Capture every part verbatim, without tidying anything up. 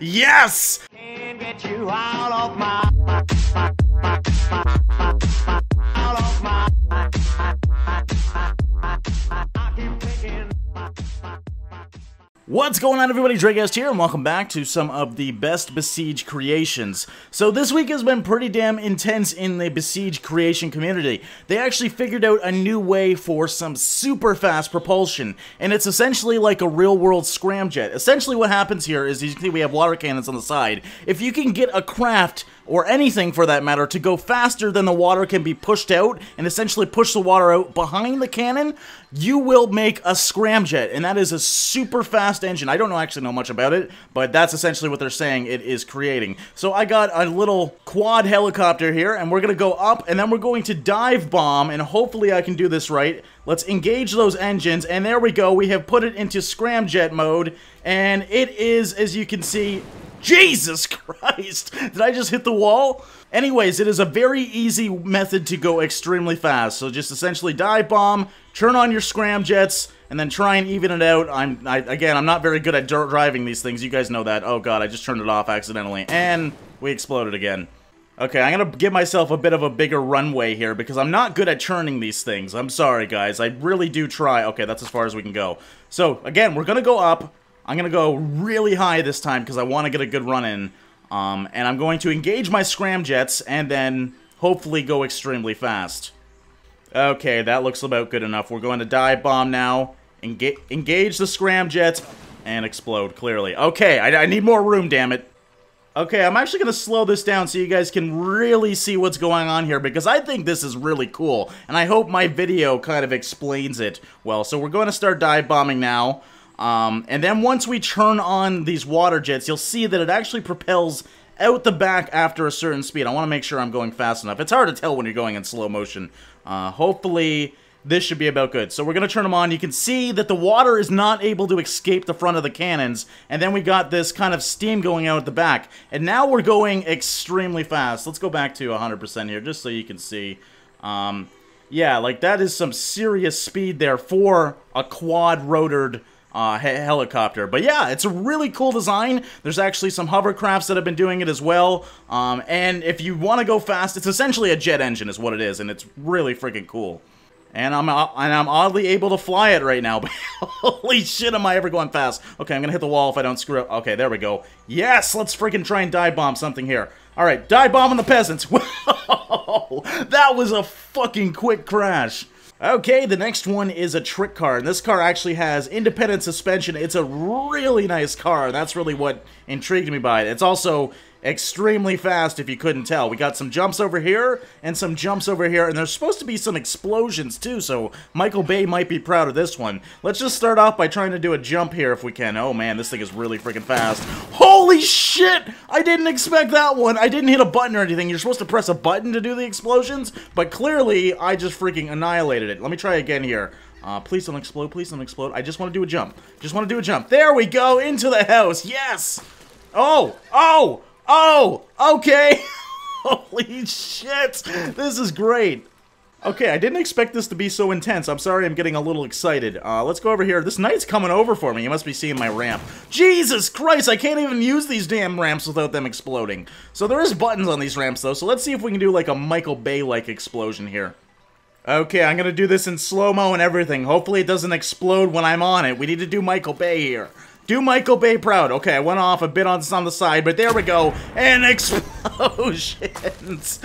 Yes! Can't get you out of my, out of my. What's going on, everybody? Draegast here, and welcome back to some of the best Besiege creations. So this week has been pretty damn intense in the Besiege creation community. They actually figured out a new way for some super fast propulsion, and it's essentially like a real-world scramjet. Essentially what happens here is, you can see we have water cannons on the side. If you can get a craft, or anything for that matter, to go faster than the water can be pushed out, and essentially push the water out behind the cannon, you will make a scramjet, and that is a super fast engine. I don't know actually know much about it, but that's essentially what they're saying it is creating. So I got a little quad helicopter here, and we're gonna go up, and then we're going to dive bomb, and hopefully I can do this right. Let's engage those engines, and there we go, we have put it into scramjet mode, and it is, as you can see, Jesus Christ! Did I just hit the wall? Anyways, it is a very easy method to go extremely fast. So just essentially dive bomb, turn on your scramjets, and then try and even it out. I'm I, again, I'm not very good at driving these things. You guys know that. Oh God, I just turned it off accidentally, and we exploded again. Okay, I'm gonna give myself a bit of a bigger runway here because I'm not good at churning these things. I'm sorry, guys. I really do try. Okay, that's as far as we can go. So again, we're gonna go up. I'm going to go really high this time because I want to get a good run in. Um, and I'm going to engage my scramjets and then hopefully go extremely fast. Okay, that looks about good enough. We're going to dive bomb now. Enga- engage the scramjets and explode, clearly. Okay, I, I need more room, damn it. Okay, I'm actually going to slow this down so you guys can really see what's going on here because I think this is really cool. And I hope my video kind of explains it well. So we're going to start dive bombing now. Um, and then once we turn on these water jets, you'll see that it actually propels out the back after a certain speed. I want to make sure I'm going fast enough. It's hard to tell when you're going in slow motion. Uh, hopefully this should be about good. So we're going to turn them on. You can see that the water is not able to escape the front of the cannons. And then we got this kind of steam going out at the back. And now we're going extremely fast. Let's go back to one hundred percent here just so you can see. Um, yeah, like that is some serious speed there for a quad-rotored Uh, he helicopter. But yeah, it's a really cool design. There's actually some hovercrafts that have been doing it as well. Um, and if you want to go fast, it's essentially a jet engine is what it is, and it's really freaking cool. And I'm uh, and I'm oddly able to fly it right now. Holy shit, am I ever going fast. Okay, I'm gonna hit the wall if I don't screw up. Okay, there we go. Yes, let's freaking try and dive bomb something here. Alright, dive bomb on the peasants. Whoa, that was a fucking quick crash. Okay, the next one is a trick car, and this car actually has independent suspension. It's a really nice car. That's really what intrigued me by it. It's also extremely fast, if you couldn't tell. We got some jumps over here, and some jumps over here, and there's supposed to be some explosions too, so Michael Bay might be proud of this one. Let's just start off by trying to do a jump here if we can. Oh man, this thing is really freaking fast. Holy shit! I didn't expect that one! I didn't hit a button or anything. You're supposed to press a button to do the explosions, but clearly, I just freaking annihilated it. Let me try again here. Uh, please don't explode, please don't explode. I just want to do a jump. Just want to do a jump. There we go! Into the house! Yes! Oh! Oh! Oh! Okay! Holy shit! This is great! Okay, I didn't expect this to be so intense. I'm sorry I'm getting a little excited. Uh, let's go over here. This knight's coming over for me. You must be seeing my ramp. Jesus Christ, I can't even use these damn ramps without them exploding. So there is buttons on these ramps, though, so let's see if we can do, like, a Michael Bay-like explosion here. Okay, I'm gonna do this in slow-mo and everything. Hopefully it doesn't explode when I'm on it. We need to do Michael Bay here. Do Michael Bay proud. Okay, I went off a bit on, on the side, but there we go. And explosions!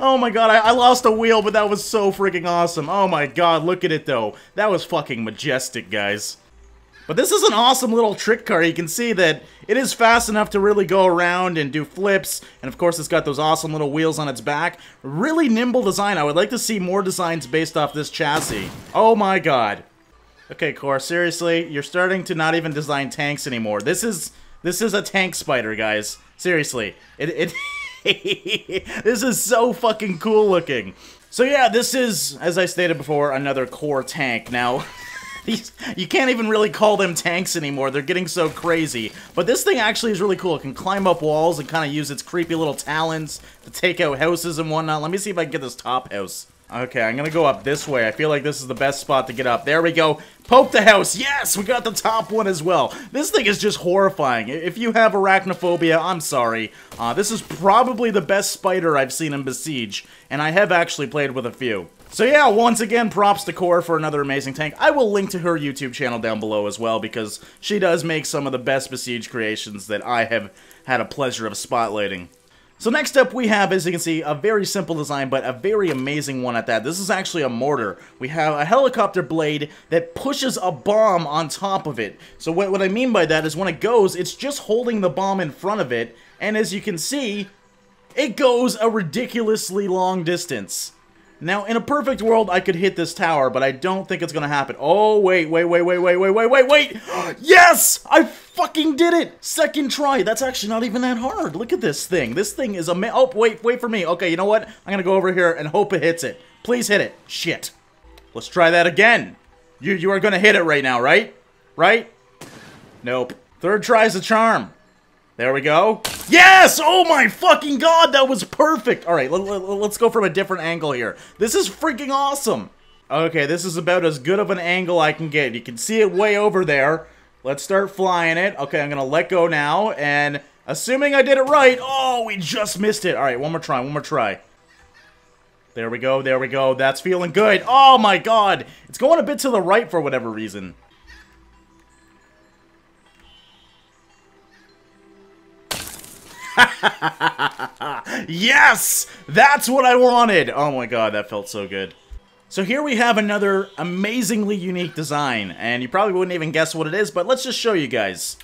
Oh my god, I, I lost a wheel, but that was so freaking awesome. Oh my god, look at it though. That was fucking majestic, guys. But this is an awesome little trick car. You can see that it is fast enough to really go around and do flips. And of course, it's got those awesome little wheels on its back. Really nimble design. I would like to see more designs based off this chassis. Oh my god. Okay, Core, seriously, you're starting to not even design tanks anymore. This is this is a tank spider, guys. Seriously. It, it This is so fucking cool looking. So yeah, this is, as I stated before, another Core tank. Now, these, you can't even really call them tanks anymore. They're getting so crazy. But this thing actually is really cool. It can climb up walls and kind of use its creepy little talons to take out houses and whatnot. Let me see if I can get this top house. Okay, I'm gonna go up this way. I feel like this is the best spot to get up. There we go. Poke the house. Yes, we got the top one as well. This thing is just horrifying. If you have arachnophobia, I'm sorry. Uh, this is probably the best spider I've seen in Besiege, and I have actually played with a few. So yeah, once again, props to Core for another amazing tank. I will link to her YouTube channel down below as well, because she does make some of the best Besiege creations that I have had a pleasure of spotlighting. So next up we have, as you can see, a very simple design, but a very amazing one at that. This is actually a mortar. We have a helicopter blade that pushes a bomb on top of it. So what, what I mean by that is when it goes, it's just holding the bomb in front of it, and as you can see, it goes a ridiculously long distance. Now, in a perfect world, I could hit this tower, but I don't think it's gonna happen. Oh, wait, wait, wait, wait, wait, wait, wait, wait, wait! Yes! I fucking did it! Second try! That's actually not even that hard. Look at this thing. This thing is amazing. Oh, wait, wait for me. Okay, you know what? I'm gonna go over here and hope it hits it. Please hit it. Shit. Let's try that again. You, you are gonna hit it right now, right? Right? Nope. Third try's the charm. There we go. Yes! Oh my fucking god, that was perfect! Alright, let's go from a different angle here. This is freaking awesome! Okay, this is about as good of an angle I can get. You can see it way over there. Let's start flying it. Okay, I'm gonna let go now, and assuming I did it right... Oh, we just missed it! Alright, one more try, one more try. There we go, there we go. That's feeling good. Oh my god! It's going a bit to the right for whatever reason. Yes! That's what I wanted! Oh my god, that felt so good. So here we have another amazingly unique design, and you probably wouldn't even guess what it is, but let's just show you guys.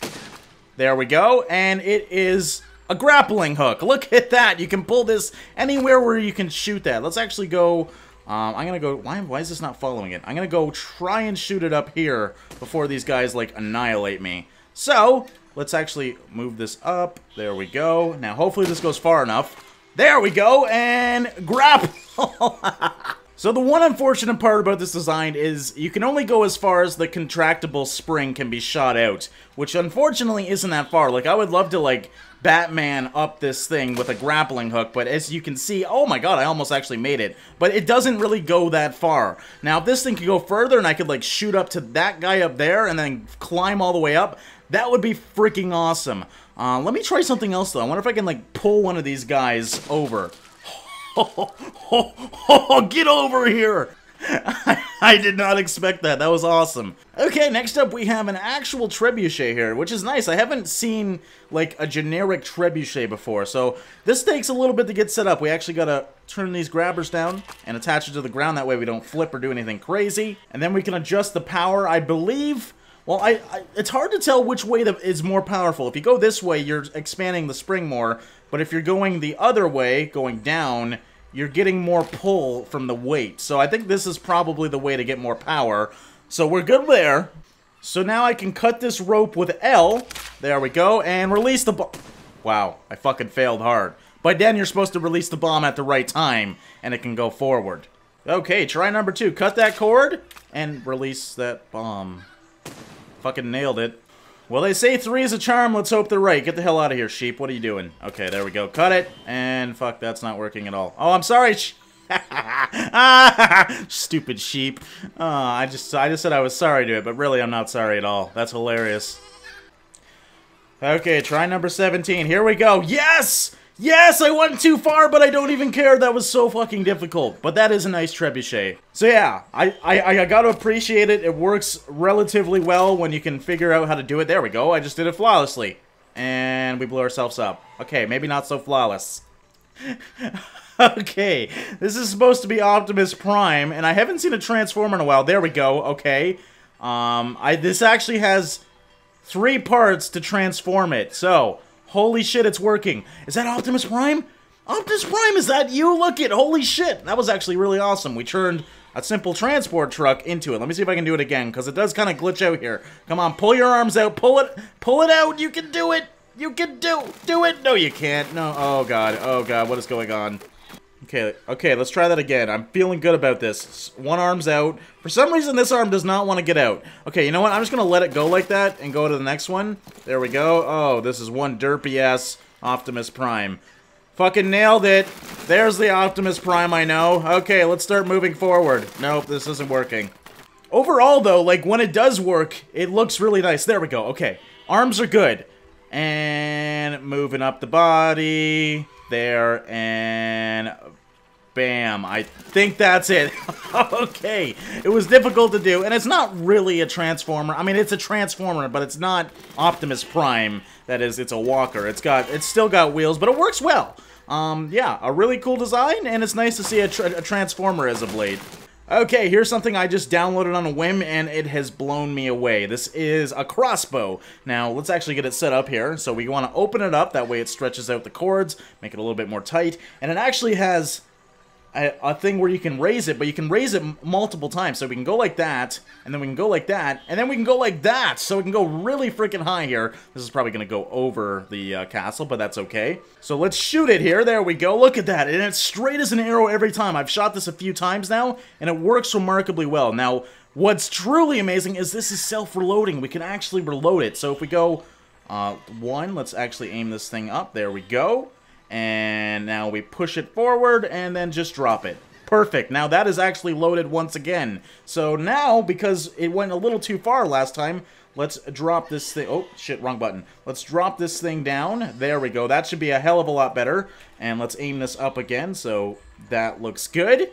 There we go, and it is a grappling hook. Look at that! You can pull this anywhere where you can shoot that. Let's actually go... Um, I'm gonna go... Why, why is this not following it? I'm gonna go try and shoot it up here before these guys, like, annihilate me. So... let's actually move this up. There we go. Now, hopefully this goes far enough. There we go, and grapple! So the one unfortunate part about this design is you can only go as far as the contractible spring can be shot out, which unfortunately isn't that far. Like, I would love to, like, Batman up this thing with a grappling hook, but as you can see, oh my god, I almost actually made it. But it doesn't really go that far. Now, if this thing could go further and I could, like, shoot up to that guy up there and then climb all the way up, that would be freaking awesome. Uh, let me try something else, though. I wonder if I can, like, pull one of these guys over. Oh, oh, oh, oh, get over here! I did not expect that. That was awesome. Okay, next up we have an actual trebuchet here, which is nice. I haven't seen, like, a generic trebuchet before, so this takes a little bit to get set up. We actually gotta turn these grabbers down and attach it to the ground. That way we don't flip or do anything crazy. And then we can adjust the power, I believe... Well, I, I, it's hard to tell which way the, is more powerful. If you go this way, you're expanding the spring more, but if you're going the other way, going down, you're getting more pull from the weight. So I think this is probably the way to get more power. So we're good there. So now I can cut this rope with L. There we go, and release the bomb. Wow, I fucking failed hard. But then you're supposed to release the bomb at the right time, and it can go forward. Okay, try number two. Cut that cord, and release that bomb. Fucking nailed it. Well, they say three is a charm. Let's hope they're right. Get the hell out of here, sheep. What are you doing? Okay, there we go. Cut it. And fuck, that's not working at all. Oh, I'm sorry. Stupid sheep. Uh, I just, I just said I was sorry to it, but really I'm not sorry at all. That's hilarious. Okay, try number seventeen. Here we go. Yes! Yes, I went too far, but I don't even care. That was so fucking difficult. But that is a nice trebuchet. So yeah, I, I, I gotta appreciate it. It works relatively well when you can figure out how to do it. There we go. I just did it flawlessly. And we blew ourselves up. Okay, maybe not so flawless. Okay, this is supposed to be Optimus Prime, and I haven't seen a Transformer in a while. There we go. Okay. Um, I this actually has three parts to transform it, so... holy shit, it's working. Is that Optimus Prime? Optimus Prime, is that you? Look it, holy shit. That was actually really awesome. We turned a simple transport truck into it. Let me see if I can do it again, because it does kind of glitch out here. Come on, pull your arms out. Pull it. Pull it out. You can do it. You can do do it. No, you can't. No. Oh, God. Oh, God. What is going on? Okay. Okay, let's try that again. I'm feeling good about this. One arm's out. For some reason, this arm does not want to get out. Okay, you know what? I'm just going to let it go like that and go to the next one. There we go. Oh, this is one derpy-ass Optimus Prime. Fucking nailed it. There's the Optimus Prime I know. Okay, let's start moving forward. Nope, this isn't working. Overall, though, like, when it does work, it looks really nice. There we go. Okay. Arms are good. And moving up the body. There, and... bam. I think that's it. Okay. It was difficult to do, and it's not really a Transformer. I mean, it's a Transformer, but it's not Optimus Prime. That is, it's a walker. It's got, it's still got wheels, but it works well. Um, yeah, a really cool design, and it's nice to see a, tra a Transformer as of late. Okay, here's something I just downloaded on a whim, and it has blown me away. This is a crossbow. Now, let's actually get it set up here. So we want to open it up, that way it stretches out the cords, make it a little bit more tight. And it actually has a, a thing where you can raise it, but you can raise it m multiple times. So we can go like that, and then we can go like that, and then we can go like that. So we can go really freaking high here. This is probably going to go over the uh, castle, but that's okay. So let's shoot it here. There we go. Look at that. And it's straight as an arrow every time. I've shot this a few times now, and it works remarkably well. Now, what's truly amazing is this is self-reloading. We can actually reload it. So if we go uh, one, let's actually aim this thing up. There we go. And now we push it forward and then just drop it. Perfect. Now that is actually loaded once again. So now, because it went a little too far last time, let's drop this thing. Oh, shit, wrong button. Let's drop this thing down. There we go. That should be a hell of a lot better. And let's aim this up again. So that looks good.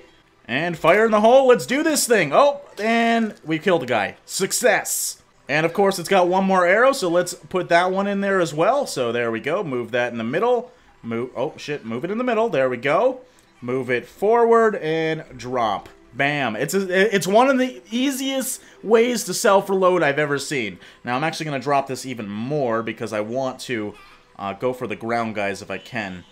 And fire in the hole. Let's do this thing. Oh, and we killed a guy. Success. And of course, it's got one more arrow. So let's put that one in there as well. So there we go. Move that in the middle. Move, oh shit, move it in the middle, there we go. Move it forward and drop. Bam. It's a, it's one of the easiest ways to self-reload I've ever seen. Now I'm actually going to drop this even more because I want to uh, go for the ground guys if I can.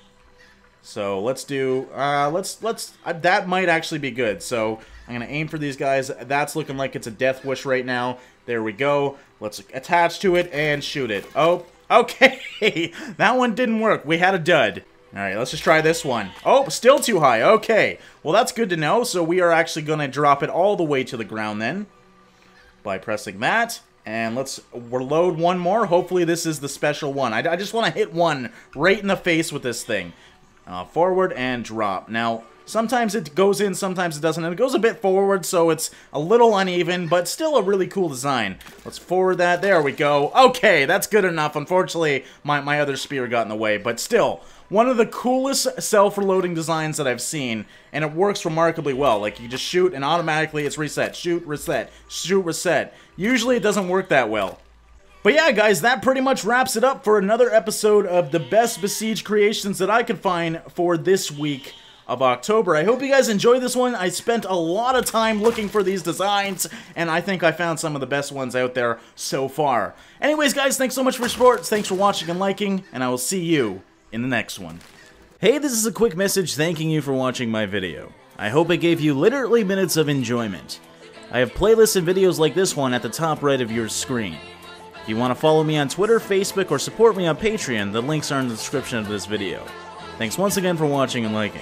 So let's do, uh, let's, let's, uh, that might actually be good. So I'm going to aim for these guys. That's looking like it's a death wish right now. There we go. Let's attach to it and shoot it. Oh. Okay, that one didn't work. We had a dud. All right, let's just try this one. Oh, still too high. Okay, well, that's good to know. So we are actually going to drop it all the way to the ground then by pressing that. And let's reload one more. Hopefully this is the special one. I, I just want to hit one right in the face with this thing. Uh, forward and drop. Now, sometimes it goes in, sometimes it doesn't. And it goes a bit forward, so it's a little uneven, but still a really cool design. Let's forward that. There we go. Okay, that's good enough. Unfortunately, my, my other spear got in the way, but still, one of the coolest self-reloading designs that I've seen, and it works remarkably well. Like, you just shoot, and automatically it's reset. Shoot, reset. Shoot, reset. Usually it doesn't work that well. But yeah, guys, that pretty much wraps it up for another episode of the best Besiege creations that I could find for this week of October. I hope you guys enjoyed this one. I spent a lot of time looking for these designs, and I think I found some of the best ones out there so far. Anyways, guys, thanks so much for support. Thanks for watching and liking, and I will see you in the next one. Hey, this is a quick message thanking you for watching my video. I hope it gave you literally minutes of enjoyment. I have playlists and videos like this one at the top right of your screen. If you want to follow me on Twitter, Facebook, or support me on Patreon, the links are in the description of this video. Thanks once again for watching and liking.